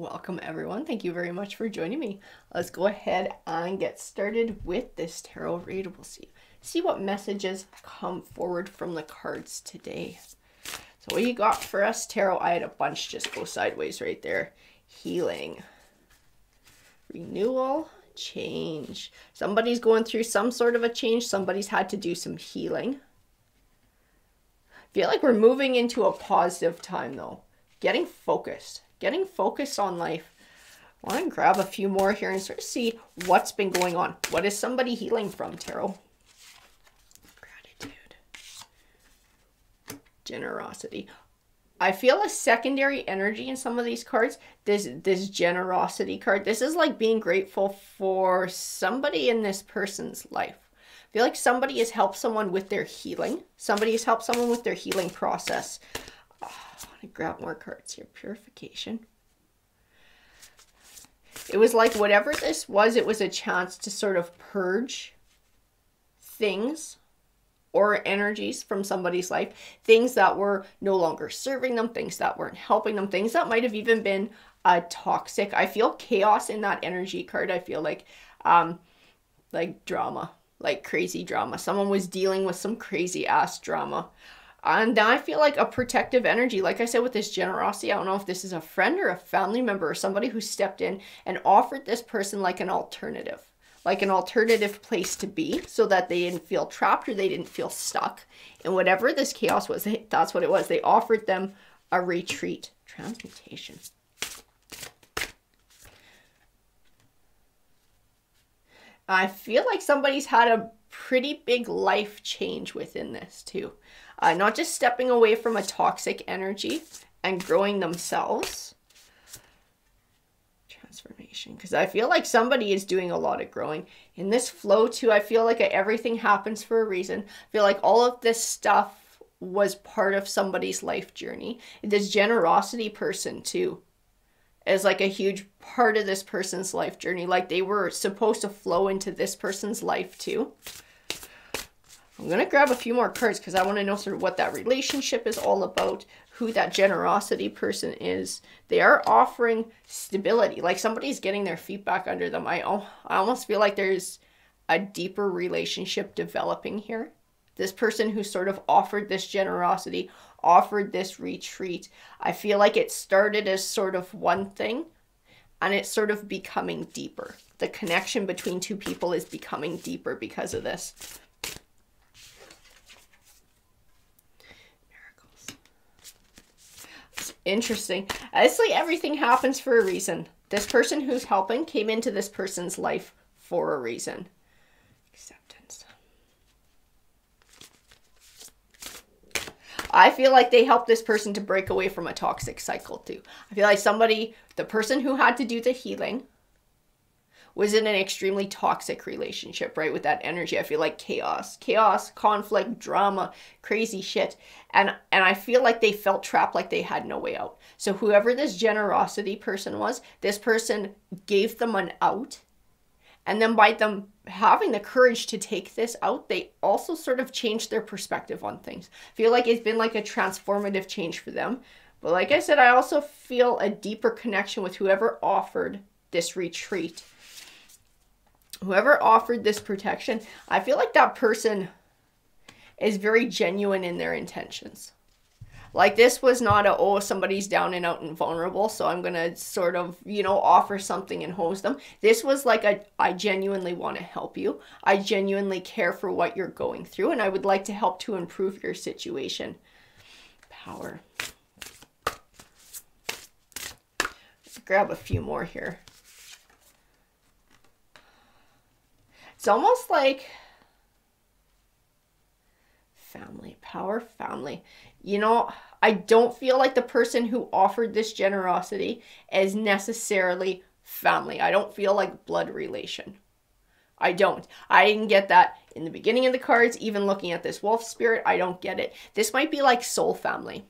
Welcome everyone. Thank you very much for joining me. Let's go ahead and get started with this tarot read. We'll see what messages come forward from the cards today. So what you got for us, tarot? I had a bunch just go sideways right there. Healing, renewal, change. Somebody's going through some sort of a change. Somebody's had to do some healing. I feel like we're moving into a positive time though. Getting focused. Getting focused on life. I want to grab a few more here and sort of see what's been going on. What is somebody healing from, tarot? Gratitude. Generosity. I feel a secondary energy in some of these cards. This generosity card. This is like being grateful for somebody in this person's life. I feel like somebody has helped someone with their healing. Somebody has helped someone with their healing process. I grab more cards here. Purification. It was like whatever this was, it was a chance to sort of purge things or energies from somebody's life. Things that were no longer serving them, things that weren't helping them, things that might have even been toxic. I feel chaos in that energy card. I feel like drama, like crazy drama. Someone was dealing with some crazy ass drama. And now I feel like a protective energy, like I said, with this generosity. I don't know if this is a friend or a family member or somebody who stepped in and offered this person like an alternative place to be, so that they didn't feel trapped or they didn't feel stuck. And whatever this chaos was, that's what it was. They offered them a retreat. Transmutation. I feel like somebody's had a pretty big life change within this too. Not just stepping away from a toxic energy and growing themselves. Transformation. Because I feel like somebody is doing a lot of growing. In this flow too, I feel like everything happens for a reason. I feel like all of this stuff was part of somebody's life journey. This generosity person too is like a huge part of this person's life journey. Like they were supposed to flow into this person's life too. I'm going to grab a few more cards because I want to know sort of what that relationship is all about, who that generosity person is. They are offering stability, like somebody's getting their feet back under them. I almost feel like there's a deeper relationship developing here. This person who sort of offered this generosity, offered this retreat. I feel like it started as sort of one thing and it's sort of becoming deeper. The connection between two people is becoming deeper because of this. Interesting. It's like everything happens for a reason. This person who's helping came into this person's life for a reason. Acceptance. I feel like they helped this person to break away from a toxic cycle too. I feel like somebody, the person who had to do the healing, was in an extremely toxic relationship, right? With that energy, I feel like chaos, conflict, drama, crazy shit. And I feel like they felt trapped, like they had no way out. So whoever this generosity person was, this person gave them an out. And then by them having the courage to take this out, they also sort of changed their perspective on things. I feel like it's been like a transformative change for them. But like I said, I also feel a deeper connection with whoever offered this retreat. Whoever offered this protection, I feel like that person is very genuine in their intentions. Like this was not a, oh, somebody's down and out and vulnerable, so I'm going to sort of, you know, offer something and hose them. This was like a, I genuinely want to help you. I genuinely care for what you're going through, and I would like to help to improve your situation. Power. Let's grab a few more here. It's almost like family, power, family. You know, I don't feel like the person who offered this generosity is necessarily family. I don't feel like blood relation. I don't. I didn't get that in the beginning of the cards. Even looking at this wolf spirit, I don't get it. This might be like soul family.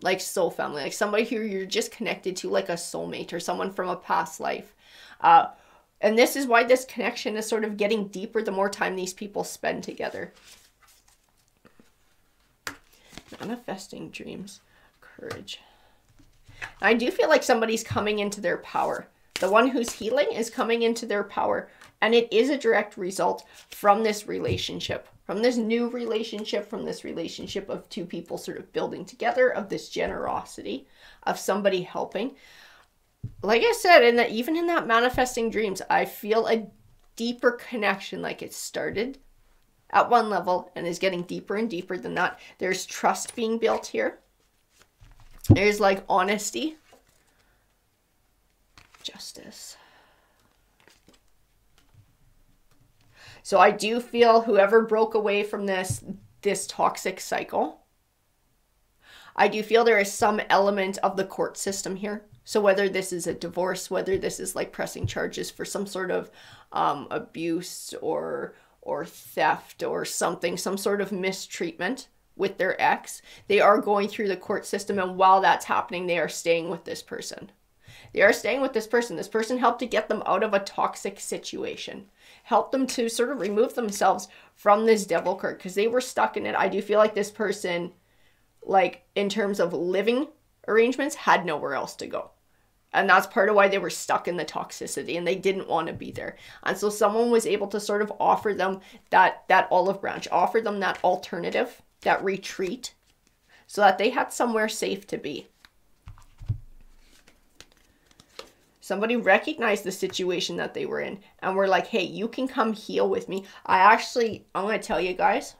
Like soul family. Like somebody who you're just connected to, like a soulmate or someone from a past life. And this is why this connection is sort of getting deeper the more time these people spend together. Manifesting dreams. Courage. I do feel like somebody's coming into their power. The one who's healing is coming into their power. And it is a direct result from this relationship, from this new relationship, from this relationship of two people sort of building together, of this generosity, of somebody helping. Like I said, in that, even in that manifesting dreams, I feel a deeper connection, like it started at one level and is getting deeper and deeper than that. There's trust being built here. There's like honesty, justice. So I do feel whoever broke away from this toxic cycle, I do feel there is some element of the court system here. So whether this is a divorce, whether this is like pressing charges for some sort of abuse or theft or something, some sort of mistreatment with their ex, they are going through the court system. And while that's happening, they are staying with this person. They are staying with this person. This person helped to get them out of a toxic situation, helped them to sort of remove themselves from this devil card because they were stuck in it. I do feel like this person, like in terms of living arrangements, had nowhere else to go. And that's part of why they were stuck in the toxicity and they didn't want to be there. And so someone was able to sort of offer them that olive branch, offer them that alternative, that retreat, so that they had somewhere safe to be. Somebody recognized the situation that they were in and were like, hey, you can come heal with me. I'm going to tell you guys,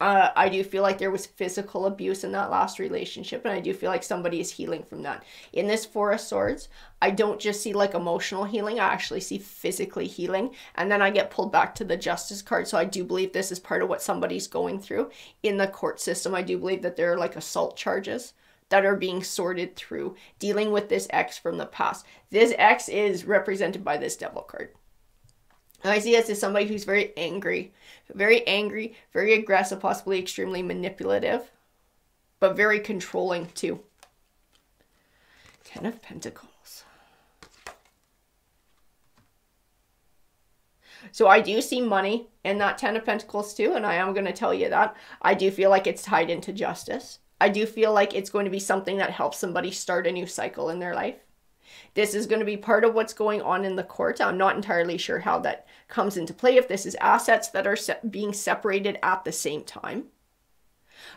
I do feel like there was physical abuse in that last relationship. And I do feel like somebody is healing from that. In this Four of Swords, I don't just see like emotional healing. I actually see physically healing. And then I get pulled back to the Justice card. So I do believe this is part of what somebody's going through in the court system. I do believe that there are like assault charges that are being sorted through, dealing with this ex from the past. This ex is represented by this Devil card. And I see this as somebody who's very angry, very aggressive, possibly extremely manipulative, but very controlling too. 10 of Pentacles. So I do see money in that 10 of Pentacles too, and I am going to tell you that. I do feel like it's tied into justice. I do feel like it's going to be something that helps somebody start a new cycle in their life. This is going to be part of what's going on in the court. I'm not entirely sure how that comes into play, if this is assets that are being separated at the same time.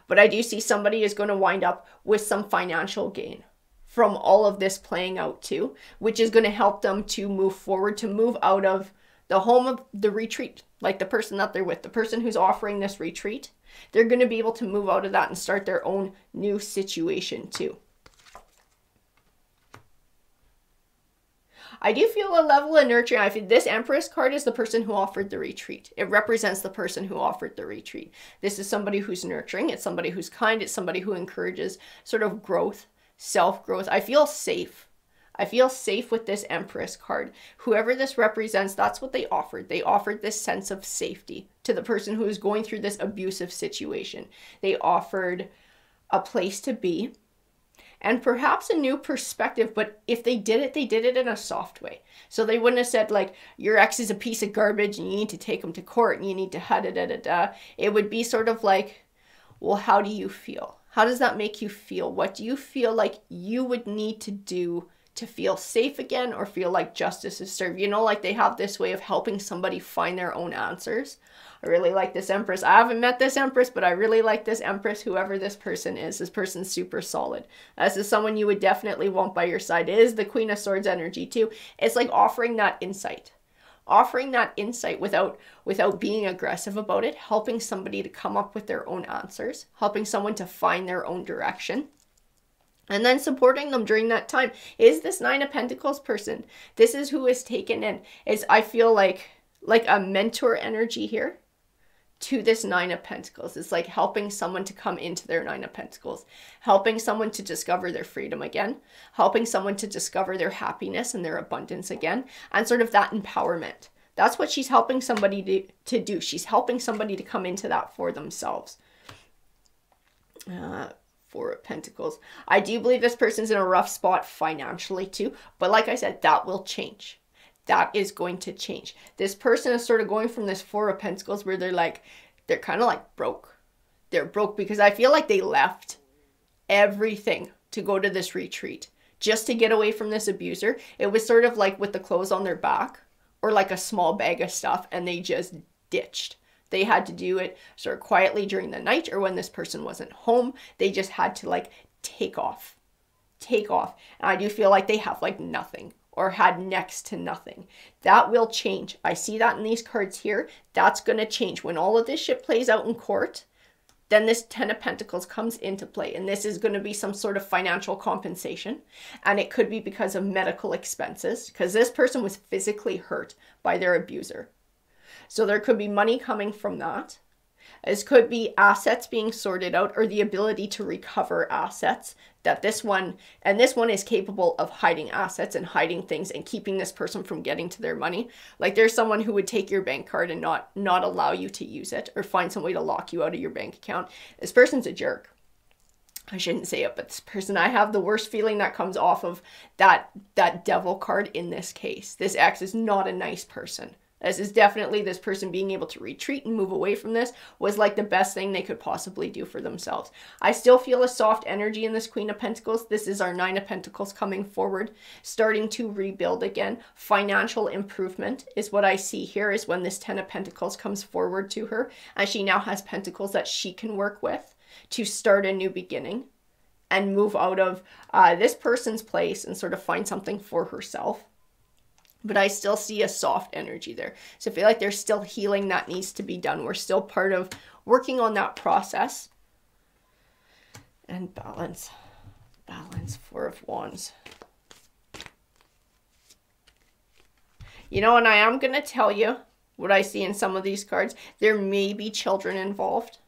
But I do see somebody is going to wind up with some financial gain from all of this playing out too, which is going to help them to move forward, to move out of the home of the retreat, like the person that they're with, the person who's offering this retreat. They're going to be able to move out of that and start their own new situation too. I do feel a level of nurturing. I feel this Empress card is the person who offered the retreat. It represents the person who offered the retreat. This is somebody who's nurturing. It's somebody who's kind. It's somebody who encourages sort of growth, self-growth. I feel safe. I feel safe with this Empress card. Whoever this represents, that's what they offered. They offered this sense of safety to the person who is going through this abusive situation. They offered a place to be and perhaps a new perspective, but if they did it, they did it in a soft way. So they wouldn't have said like, your ex is a piece of garbage and you need to take him to court and you need to ha-da-da-da-da. It would be sort of like, well, how do you feel? How does that make you feel? What do you feel like you would need to do to feel safe again or feel like justice is served? You know, like they have this way of helping somebody find their own answers. I really like this Empress. I haven't met this Empress, but I really like this Empress. Whoever this person is, this person's super solid. This is someone you would definitely want by your side. It is the Queen of Swords energy too. It's like offering that insight. Offering that insight without being aggressive about it, helping somebody to come up with their own answers, helping someone to find their own direction. And then supporting them during that time is this Nine of Pentacles person. This is who is taken in. It's, I feel like a mentor energy here to this Nine of Pentacles. It's like helping someone to come into their Nine of Pentacles, helping someone to discover their freedom again, helping someone to discover their happiness and their abundance again, and sort of that empowerment. That's what she's helping somebody to do. She's helping somebody to come into that for themselves. Four of Pentacles. I do believe this person's in a rough spot financially too, but like I said, that will change. That is going to change. This person is sort of going from this Four of Pentacles where they're kind of like broke. They're broke because I feel like they left everything to go to this retreat, just to get away from this abuser. It was sort of like with the clothes on their back or like a small bag of stuff, and they just ditched. They had to do it sort of quietly during the night or when this person wasn't home. They just had to like take off. And I do feel like they have like nothing or had next to nothing. That will change. I see that in these cards here. That's going to change when all of this shit plays out in court. Then this 10 of Pentacles comes into play, and this is going to be some sort of financial compensation, and it could be because of medical expenses, because this person was physically hurt by their abuser. So there could be money coming from that. This could be assets being sorted out or the ability to recover assets that this one is capable of hiding assets and hiding things and keeping this person from getting to their money. Like there's someone who would take your bank card and not allow you to use it or find some way to lock you out of your bank account. This person's a jerk. I shouldn't say it, but this person, I have the worst feeling that comes off of that devil card in this case. This ex is not a nice person. This is definitely this person being able to retreat and move away from this was like the best thing they could possibly do for themselves. I still feel a soft energy in this Queen of Pentacles. This is our Nine of Pentacles coming forward, starting to rebuild again. Financial improvement is what I see here, is when this Ten of Pentacles comes forward to her, and she now has pentacles that she can work with to start a new beginning and move out of this person's place and sort of find something for herself. But I still see a soft energy there. So I feel like there's still healing that needs to be done. We're still part of working on that process. And balance. Balance, Four of Wands. You know, and I am going to tell you what I see in some of these cards. There may be children involved.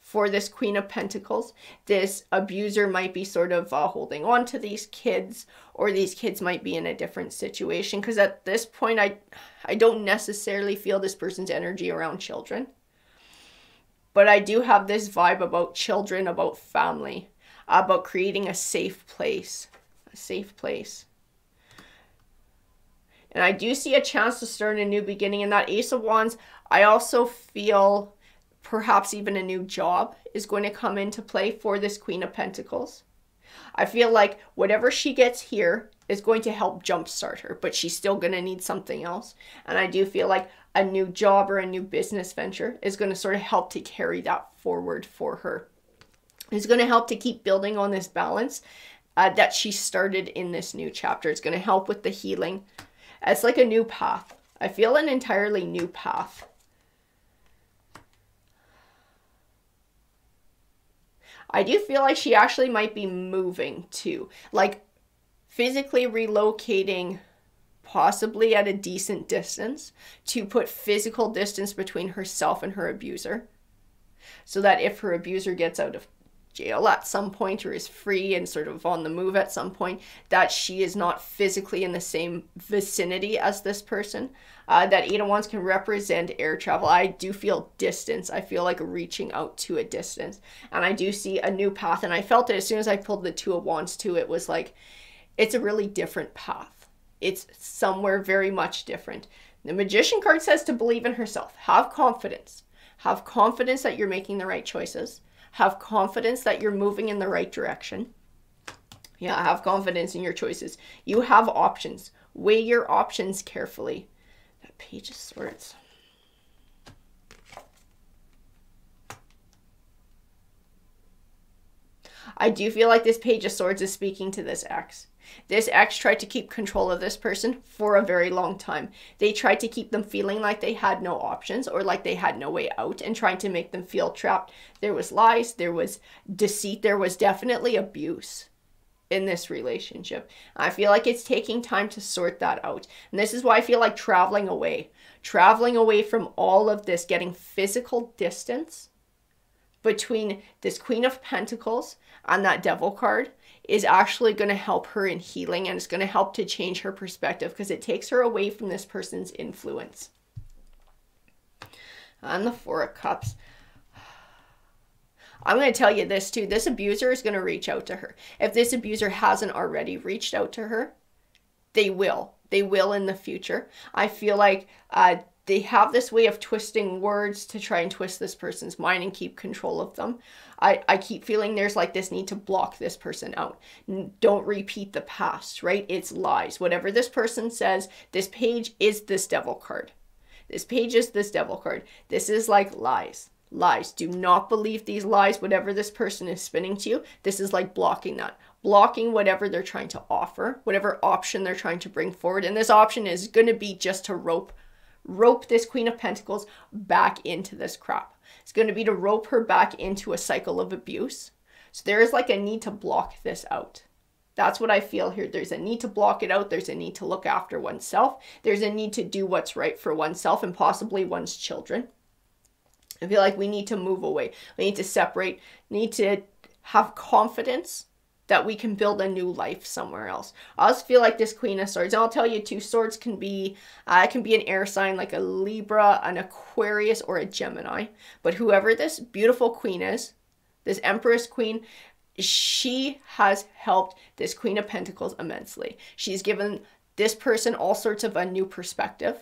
For this Queen of Pentacles, this abuser might be sort of holding on to these kids, or these kids might be in a different situation, because at this point I don't necessarily feel this person's energy around children, but I do have this vibe about children, about family, about creating a safe place, and I do see a chance to start a new beginning. And that Ace of Wands, I also feel perhaps even a new job is going to come into play for this Queen of Pentacles. I feel like whatever she gets here is going to help jumpstart her, but she's still going to need something else. And I do feel like a new job or a new business venture is going to sort of help to carry that forward for her. It's going to help to keep building on this balance that she started in this new chapter. It's going to help with the healing. It's like a new path. I feel an entirely new path. I do feel like she actually might be moving too, like physically relocating, possibly at a decent distance, to put physical distance between herself and her abuser, so that if her abuser gets out of jail at some point or is free and sort of on the move at some point, that she is not physically in the same vicinity as this person. That Eight of Wands can represent air travel. I do feel distance. I feel like reaching out to a distance. And I do see a new path. And I felt it as soon as I pulled the Two of Wands too. It was like, it's a really different path. It's somewhere very much different. The Magician card says to believe in herself. Have confidence. Have confidence that you're making the right choices. Have confidence that you're moving in the right direction. Yeah, have confidence in your choices. You have options. Weigh your options carefully. That Page of Swords. I do feel like this Page of Swords is speaking to this ex. This ex tried to keep control of this person for a very long time. They tried to keep them feeling like they had no options or like they had no way out, and trying to make them feel trapped. There was lies, there was deceit, there was definitely abuse in this relationship. I feel like it's taking time to sort that out. And this is why I feel like traveling away from all of this, getting physical distance between this Queen of Pentacles and that Devil card, is actually going to help her in healing, and it's going to help to change her perspective, because it takes her away from this person's influence. And the Four of Cups. I'm going to tell you this too. This abuser is going to reach out to her. If this abuser hasn't already reached out to her, they will. They will in the future. I feel like they have this way of twisting words to try and twist this person's mind and keep control of them. I keep feeling there's like this need to block this person out. Don't repeat the past, right? It's lies. Whatever this person says, this page is this devil card. This page is this devil card. This is like lies. Lies. Do not believe these lies. Whatever this person is spinning to you, this is like blocking that. Blocking whatever they're trying to offer, whatever option they're trying to bring forward. And this option is going to be just to rope this Queen of Pentacles back into this crap. It's going to be to rope her back into a cycle of abuse. So there is like a need to block this out. That's what I feel here. There's a need to block it out. There's a need to look after oneself. There's a need to do what's right for oneself and possibly one's children. I feel like we need to move away. We need to separate. We need to have confidence that we can build a new life somewhere else. I also feel like this Queen of Swords, and I'll tell you too, Swords can be an air sign like a Libra, an Aquarius, or a Gemini. But whoever this beautiful Queen is, this Empress Queen, she has helped this Queen of Pentacles immensely. She's given this person all sorts of a new perspective.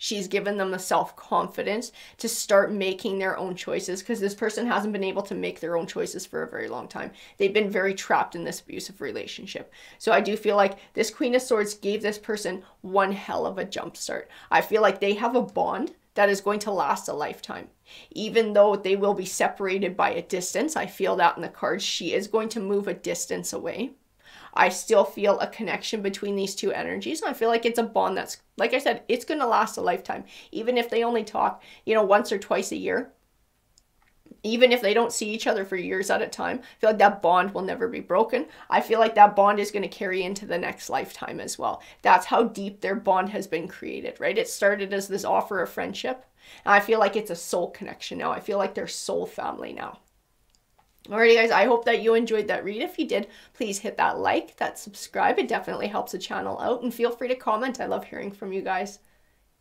She's given them the self-confidence to start making their own choices, because this person hasn't been able to make their own choices for a very long time. They've been very trapped in this abusive relationship. So I do feel like this Queen of Swords gave this person one hell of a jump start. I feel like they have a bond that is going to last a lifetime. Even though they will be separated by a distance, I feel that in the cards, she is going to move a distance away. I still feel a connection between these two energies. I feel like it's a bond that's, like I said, it's going to last a lifetime. Even if they only talk, you know, once or twice a year, even if they don't see each other for years at a time, I feel like that bond will never be broken. I feel like that bond is going to carry into the next lifetime as well. That's how deep their bond has been created, right? It started as this offer of friendship. And I feel like it's a soul connection now. I feel like they're soul family now. Alrighty guys, I hope that you enjoyed that read. If you did, please hit that like, that subscribe. It definitely helps the channel out, and feel free to comment. I love hearing from you guys.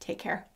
Take care.